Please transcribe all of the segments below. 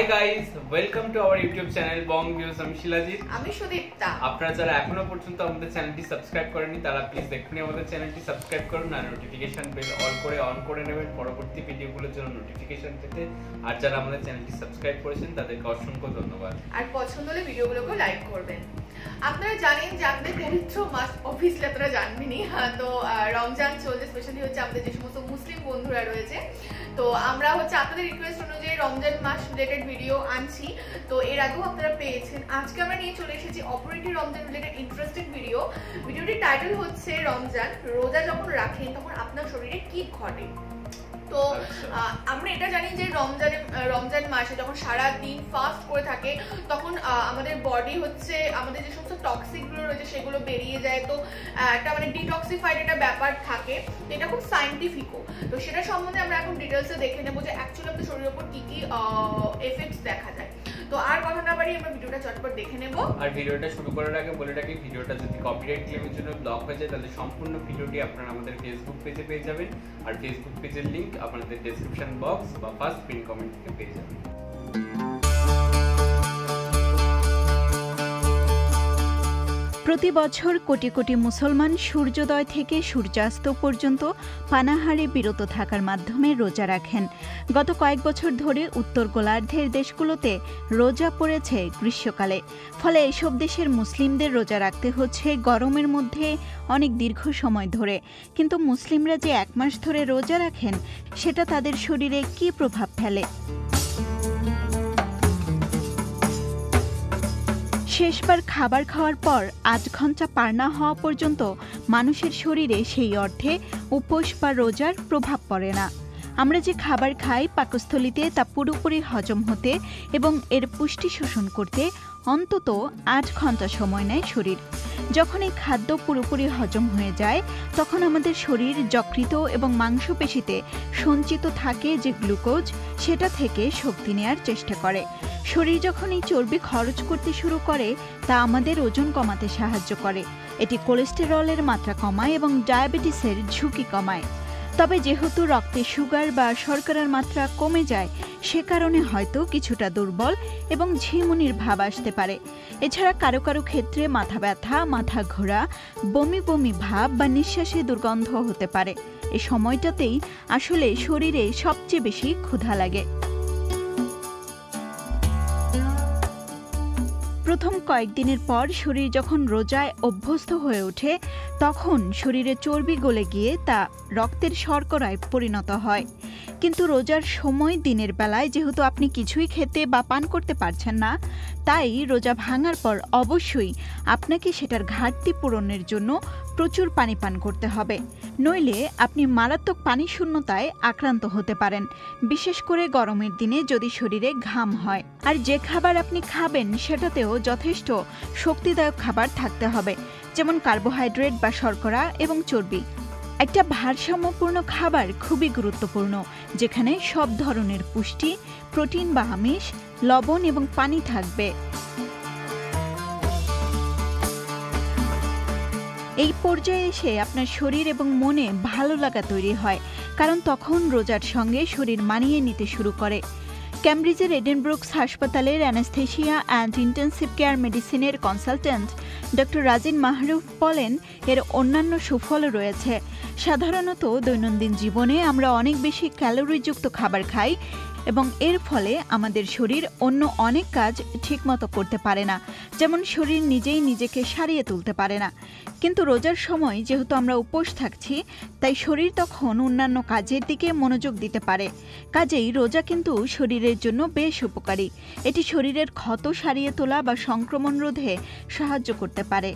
Hi guys welcome to our YouTube channel Bong Biosamshilaajit আমি সুদীপ্তা আপনারা যারা এখনো পর্যন্ত আমাদের চ্যানেলটি সাবস্ক্রাইব করেননি তারা প্লিজ এক্ষুনি আমাদের চ্যানেলটি সাবস্ক্রাইব করুন আর নোটিফিকেশন বেল অন করে নেবেন পরবর্তী ভিডিওগুলোর জন্য নোটিফিকেশন পেতে আর যারা আমাদের চ্যানেলটি সাবস্ক্রাইব করেছেন তাদেরকে অসংখ্য ধন্যবাদ আর পছন্দ হলে ভিডিওগুলোকে লাইক করবেন আপনারা জানেন যে আমাদের পবিত্র মাস অফিসে আপনারা জানবেনই হ্যাঁ তো রমজান চলছে স্পেশালি হচ্ছে আমাদের যে সমস্ত মুসলিম বন্ধুরা রয়েছে তো আমরা হচ্ছে আপনাদের রিকোয়েস্ট অনুযায়ী রমজান মাস রিলেটেড ভিডিও আনছি তো এর আগেও আপনারা পেয়েছেন আজকে আমরা নিয়ে চলে এসেছি operative Ramzan related interesting video ভিডিওটির টাইটেল হচ্ছে রমজান রোজা যখন রাখেন তখন আপনার শরীরে কি ঘটে তো আমরা এটা জানি যে রমজান মাসে যখন সারা দিন ফাস্ট করে থাকে তখন আমাদের বডি হচ্ছে আমাদের যে সমস্ত টক্সিকগুলো রয়েছে সেগুলো বেরিয়ে যায় তো একটা মানে ডিটক্সিফাইড একটা ব্যাপার থাকে এটা খুব সায়েন্টিফিকও তো সেটা সম্বন্ধে আমরা এখন ডিটেলসে দেখে নেবো যে অ্যাকচুয়ালি আমাদের শরীরের উপর কী কী এফেক্টস দেখা যায় তো আর কথা না বাড়িয়ে আমরা ভিডিওটা চটপট দেখে নেব আর ভিডিওটা শুরু করার আগে বলে রাখি ভিডিওটা যদি কপিরাইট ক্লেমের জন্য ব্লক হয়ে যায় তাহলে সম্পূর্ণ ভিডিওটি আপনারা আমাদের ফেসবুক পেজে পেয়ে যাবেন আর ফেসবুক পেজের লিংক আপনাদের ডেসক্রিপশন বক্স বা ফার্স্ট পিন কমেন্ট থেকে পেয়ে যাবেন প্রতি বছর কোটি কোটি মুসলমান সূর্যোদয় থেকে সূর্যাস্ত পর্যন্ত পানাহারে বিরত থাকার মাধ্যমে রোজা রাখেন গত কয়েক বছর ধরে উত্তর গোলার্ধের দেশগুলোতে রোজা পড়েছে গ্রীষ্মকালে ফলে এইসব দেশের মুসলিমদের রোজা রাখতে হচ্ছে গরমের মধ্যে অনেক দীর্ঘ সময় ধরে কিন্তু মুসলিমরা যে এক মাস ধরে রোজা রাখেন সেটা তাদের শরীরে কী প্রভাব ফেলে শেষবার খাবার খাওয়ার পর ৮ ঘণ্টা পার না হওয়া পর্যন্ত মানুষের শরীরে সেই অর্থে উপোস বা রোজার প্রভাব পড়ে না আমরা যে খাবার খাই পাকস্থলীতে তা পুরোপুরি হজম হতে এবং এর পুষ্টি শোষণ করতে অন্তত ৮ ঘণ্টা সময় নেয় শরীর যখন এই খাদ্য পুরোপুরি হজম হয়ে যায় তখন আমাদের শরীর যকৃত এবং মাংসপেশিতে সঞ্চিত থাকে যে গ্লুকোজ সেটা থেকে শক্তি নেয়ার চেষ্টা করে শরীর যখন এই চর্বি খরচ করতে শুরু করে তা আমাদের ওজন কমাতে সাহায্য করে এটি কোলেস্টেরলের মাত্রা কমায় এবং ডায়াবেটিসের ঝুঁকি কমায় তবে যেহেতু রক্তে সুগার বা শর্করার মাত্রা কমে যায় সে কারণে হয়তো কিছুটা দুর্বল এবং ঝিমুনির ভাব আসতে পারে এছাড়া কারো কারো ক্ষেত্রে মাথা ব্যথা মাথা ঘোরা বমি বমি ভাব বা নিঃশ্বাসে দুর্গন্ধ হতে পারে এ সময়টাতেই আসলে শরীরে সবচেয়ে বেশি ক্ষুধা লাগে প্রথম কয়েকদিনের পর শরীর যখন রোজায় অভ্যস্ত হয়ে ওঠে তখন শরীরে চর্বি গলে গিয়ে তা রক্তের শর্করায় পরিণত হয় কিন্তু রোজার সময় দিনের বেলায় যেহেতু আপনি কিছুই খেতে বা পান করতে পারছেন না তাই রোজা ভাঙার পর অবশ্যই আপনাকে সেটার ঘাটতি পূরণের জন্য প্রচুর পানি পান করতে হবে নইলে আপনি মারাত্মক পানি শূন্যতায় আক্রান্ত হতে পারেন বিশেষ করে গরমের দিনে যদি শরীরে ঘাম হয় আর যে খাবার আপনি খাবেন সেটাতেও যথেষ্ট শক্তিদায়ক খাবার থাকতে হবে যেমন কার্বোহাইড্রেট বা শর্করা এবং চর্বি একটা ভারসাম্যপূর্ণ খাবার খুবই গুরুত্বপূর্ণ যেখানে সব ধরনের পুষ্টি প্রোটিন বা আমিষ লবণ এবং পানি থাকবে এই পর্যায়ে এসে আপনার শরীর এবং মনে ভালো লাগা তৈরি হয় কারণ তখন রোজার সঙ্গে শরীর মানিয়ে নিতে শুরু করে ক্যামব্রিজের এডেনব্রুকস হাসপাতালের অ্যানাস্থেশিয়া অ্যান্ড ইন্টেনসিভ কেয়ার মেডিসিনের কনসালট্যান্ট ডক্টর রাজিন মাহরুফ বলেন এর অন্যান্য সুফল রয়েছে সাধারণত দৈনন্দিন জীবনে আমরা অনেক বেশি ক্যালোরিযুক্ত খাবার খাই এবং এর ফলে আমাদের শরীর অন্য অনেক কাজ ঠিকমতো করতে পারে না যেমন শরীর নিজেই নিজেকে সারিয়ে তুলতে পারে না কিন্তু রোজার সময় যেহেতু আমরা উপোস থাকছি তাই শরীর তখন অন্যান্য কাজের দিকে মনোযোগ দিতে পারে কাজেই রোজা কিন্তু শরীরের জন্য বেশ উপকারী এটি শরীরের ক্ষত সারিয়ে তোলা বা সংক্রমণ রোধে সাহায্য করতে পারে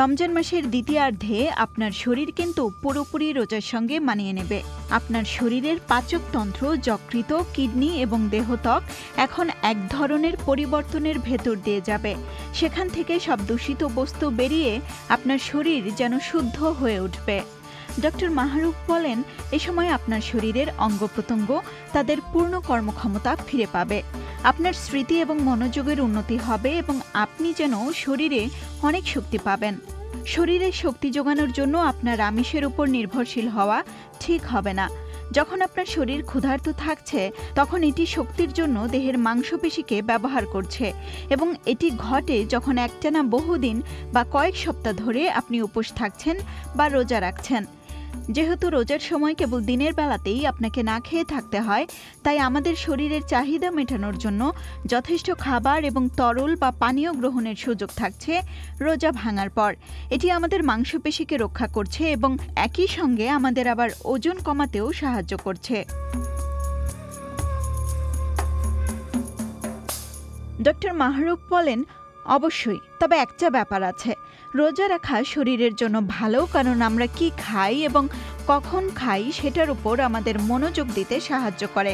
রমজান মাসের দ্বিতীয়ার্ধে আপনার শরীর কিন্তু পুরোপুরি রোজার সঙ্গে মানিয়ে নেবে আপনার শরীরের পাচকতন্ত্র যকৃত কিডনি এবং দেহত্বক এখন এক ধরনের পরিবর্তনের ভেতর দিয়ে যাবে সেখান থেকে সব দূষিত বস্তু বেরিয়ে আপনার শরীর যেন শুদ্ধ হয়ে উঠবে ডক্টর মাহরুফ বলেন এ সময় আপনার শরীরের অঙ্গপ্রত্যঙ্গ তাদের পূর্ণ কর্মক্ষমতা ফিরে পাবে আপনার স্মৃতি এবং মনোযোগের উন্নতি হবে এবং আপনি যেন শরীরে অনেক শক্তি পাবেন শরীরে শক্তি যোগানোর জন্য আপনার আমিষের উপর নির্ভরশীল হওয়া ঠিক হবে না যখন আপনার শরীর ক্ষুধার্ত থাকছে তখন এটি শক্তির জন্য দেহের মাংসপেশিকে ব্যবহার করছে এবং এটি ঘটে যখন একটানা বহুদিন বা কয়েক সপ্তাহ ধরে আপনি উপোস থাকছেন বা রোজা রাখছেন। যেহেতু রোজার সময় কেবল দিনের বেলাতেই আপনাকে না খেয়ে থাকতে হয়, তাই আমাদের শরীরের চাহিদা মেটানোর জন্য যথেষ্ট খাবার এবং তরল বা পানীয় গ্রহণের সুযোগ থাকছে রোজা ভাঙার পর। এটি আমাদের মাংসপেশিকে রক্ষা করছে এবং একই সঙ্গে আমাদের আবার ওজন কমাতেও সাহায্য করছে। ডক্টর মাহরুব বলেন, অবশ্যই, তবে একটা ব্যাপার আছে। রোজা রাখা শরীরের জন্য ভালো, কারণ আমরা কি খাই এবং কখন খাই সেটার উপর আমাদের মনোযোগ দিতে সাহায্য করে।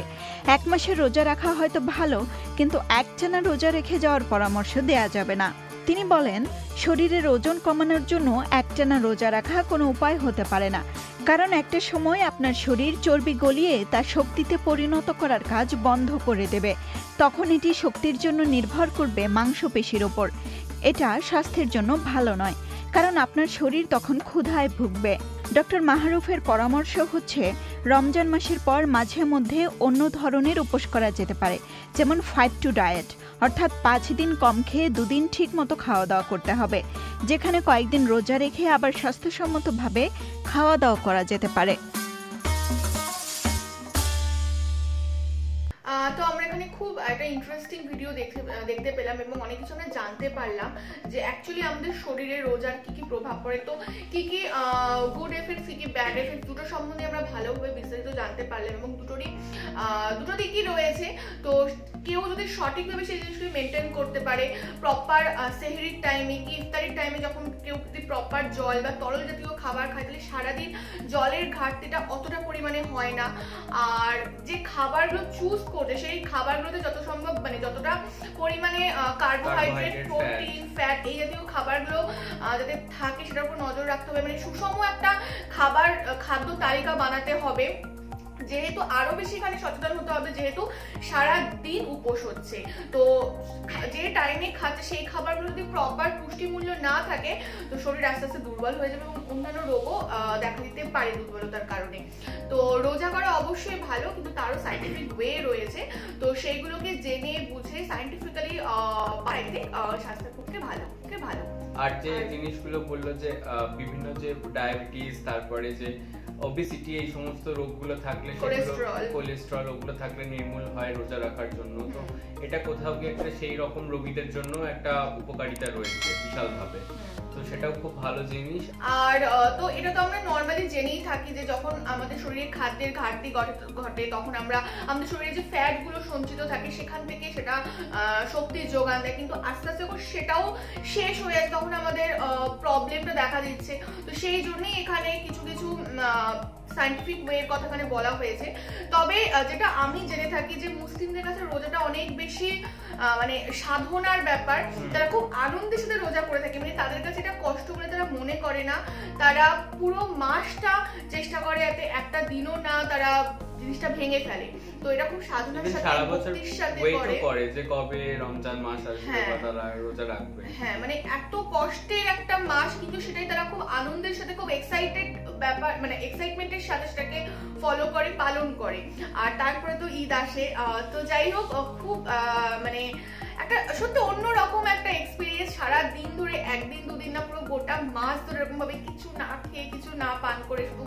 এক মাসের রোজা রাখা হয়তো ভালো, কিন্তু একটানা রোজা রেখে যাওয়ার পরামর্শ দেয়া যাবে না। তিনি বলেন, শরীরের ওজন কমানোর জন্য একটানা রোজা রাখা কোনো উপায় হতে পারে না, কারণ একটা সময় আপনার শরীর চর্বি গলিয়ে তা শক্তিতে পরিণত করার কাজ বন্ধ করে দেবে। তখন এটি শক্তির জন্য নির্ভর করবে মাংসপেশির ওপর। এটা স্বাস্থ্যের জন্য ভালো নয়, কারণ আপনার শরীর তখন ক্ষুধায় ভুগবে। ডক্টর মাহরুফের পরামর্শ হচ্ছে, রমজান মাসের পর মাঝে মধ্যে অন্য ধরনের উপোস করা যেতে পারে, যেমন 5-2 ডায়েট, অর্থাৎ 5 দিন কম খেয়ে 2 দিন ঠিক মতো খাওয়া দাওয়া করতে হবে, যেখানে কয়েকদিন রোজা রেখে আবার স্বাস্থ্যসম্মতভাবে খাওয়া দাওয়া করা যেতে পারে। তো আমরা এখানে খুব একটা ইন্টারেস্টিং ভিডিও দেখতে পেলাম এবং অনেক কিছু আমরা জানতে পারলাম যে অ্যাকচুয়ালি আমাদের শরীরে রোজার কী কী প্রভাব পড়ে, তো কী কী গুড এফেক্টস, কী কী ব্যাড এফেক্টস, দুটো সম্বন্ধে আমরা ভালোভাবে বিস্তারিত জানতে পারলাম এবং দুটো দিকই রয়েছে। তো কেউ যদি সঠিকভাবে সেই জিনিসগুলি মেনটেন করতে পারে, প্রপার সেহরির টাইমে কি ইফতারির টাইমে যখন কেউ যদি প্রপার জল বা তরল জাতীয় খাবার খায়, তাহলে সারাদিন জলের ঘাটতিটা অতটা পরিমাণে হয় না। আর যে খাবারগুলো চুজ করতে, সেই খাবারগুলোতে যত সম্ভব যতটা পরিমাণে কার্বোহাইড্রেট, প্রোটিন, ফ্যাট এই জাতীয় খাবারগুলো যাতে থাকে সেটার উপর নজর রাখতে হবে। সুষম একটা খাদ্য তালিকা বানাতে হবে। যেহেতু আরো বেশি এখানে সচেতন হতে হবে, যেহেতু সারাদিন উপোস হচ্ছে, তো যে টাইমে খাচ্ছে সেই খাবারগুলো যদি প্রপার পুষ্টিমূল্য না থাকে তো শরীর আস্তে আস্তে দুর্বল হয়ে যাবে এবং অন্যান্য রোগও দেখা দিতে পারে দুর্বলতার কারণে। তো রোজা করা অবশ্যই ভালো, কিন্তু তারও সাইন্টিফিক ওয়ে রয়েছে, তো সেইগুলোকে জেনে বুঝে সাইন্টিফিক্যালি বাইরে স্বাস্থ্যের পক্ষে ভালো। আর যে জিনিসগুলো বললো যে বিভিন্ন যে ডায়াবেটিস, তারপরে যে ওবেসিটি, এই সমস্ত রোগগুলো থাকলে, কোলেস্ট্রল, ওগুলো থাকলে নির্মূল হয় রোজা রাখার জন্য। তো এটা কোথাও গিয়ে একটা সেই রকম রোগীদের জন্য একটা উপকারিতা রয়েছে বিশালভাবে, তো সেটাও খুব ভালো জিনিস। আর তো এটা তো আমরা নর্মালি জেনেই থাকি যে যখন আমাদের শরীরে খাদ্যের ঘাটতি ঘটে তখন আমাদের শরীরে যে ফ্যাটগুলো সঞ্চিত থাকে সেখান থেকে সেটা শক্তির যোগান দেয়, কিন্তু আস্তে আস্তে যখন সেটাও শেষ হয়ে যায় তখন আমাদের প্রবলেমটা দেখা দিচ্ছে। তো সেই জন্যই এখানে কিছু কিছু সাইন্টিফিক ওয়ের কথা এখানে বলা হয়েছে। তবে যেটা আমি জেনে থাকি যে মুসলিমদের কাছে রোজাটা অনেক বেশি সাধনার ব্যাপার, তারা খুব আনন্দের সাথে রোজা করে থাকে, তাদের কাছে এটা কষ্ট বলে তারা মনে করে না। তারা পুরো মাসটা চেষ্টা করে যাতে একটা দিনও না তারা জিনিসটা ভেঙে ফেলে, তো এটা খুব সাধনার সাথে করে যে কবে রমজান মাস আসবে বা তারা রোজা রাখবে। হ্যাঁ, এত কষ্টের একটা মাস, কিন্তু সেটাই তারা খুব আনন্দের সাথে, খুব এক্সাইটেড ব্যাপার, এক্সাইটমেন্টের সাথে সেটাকে ফলো করে, পালন করে। আর তারপরে তো ঈদ আসে, তো যাই হোক খুব একটা সত্যি অন্যরকম একটা এক্সপিরিয়েন্স। সারা দিন ধরে, একদিন দুদিন না, পুরো গোটা মাস ধরে এরকম ভাবে কিছু না খেয়ে, কিছু না পান করে, শুধু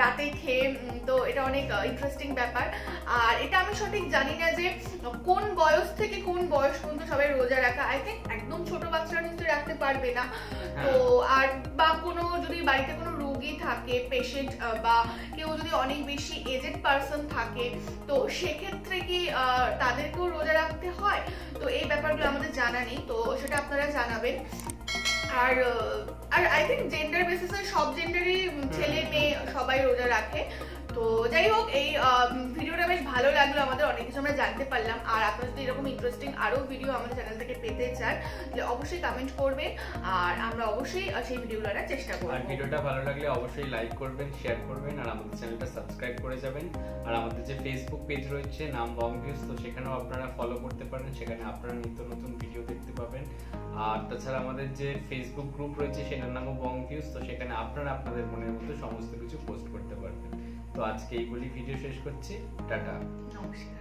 রাতে খেয়ে, তো এটা অনেক ইন্টারেস্টিং ব্যাপার। আর এটা আমি সঠিক জানি না যে কোন বয়স থেকে কোন বয়স পর্যন্ত সবাই রোজা রাখা। আই থিঙ্ক একদম ছোট বাচ্চারা নিশ্চয়ই রাখতে পারবে না, তো আর বা কোনো যদি বাড়িতে কোনো রোগী থাকে, পেশেন্ট, বা কেউ যদি অনেক বেশি এজেড পারসন থাকে, তো সেক্ষেত্রে কি তাদেরকেও রোজা রাখতে হয়? তো এই ব্যাপারগুলো আমাদের জানা নেই, তো সেটা আপনারা জানাবেন। আর আই থিঙ্ক জেন্ডার বেসিসে সব জেন্ডারই ছেলে মেয়ে সবাই রোজা রাখে। তো যাই হোক, এই ভিডিওটা বেশ ভালো লাগলো, আমাদের অনেক কিছু আমরা জানতে পারলাম। আর আপনারা যদি এরকম ইন্টারেস্টিং আরও ভিডিও আমাদের চ্যানেল থেকে পেতে চান তাহলে অবশ্যই কমেন্ট করবেন, আর আমরা অবশ্যই সেই ভিডিওগুলো আনার চেষ্টা করব। আর ভিডিওটা ভালো লাগলে অবশ্যই লাইক করবেন, শেয়ার করবেন, আর আমাদের চ্যানেলটা সাবস্ক্রাইব করে যাবেন। আর আমাদের যে ফেসবুক পেজ রয়েছে নাম বং ভিউজ, তো সেখানেও আপনারা ফলো করতে পারেন, সেখানে আপনারা নিত্য নতুন ভিডিও দেখতে পাবেন। আর তাছাড়া আমাদের যে ফেসবুক গ্রুপ রয়েছে সেটার নামও বং ভিউজ, তো সেখানে আপনারা আপনাদের মনের মতো সমস্ত কিছু পোস্ট করতে পারবেন। तो आज के भिडियो शेष कर।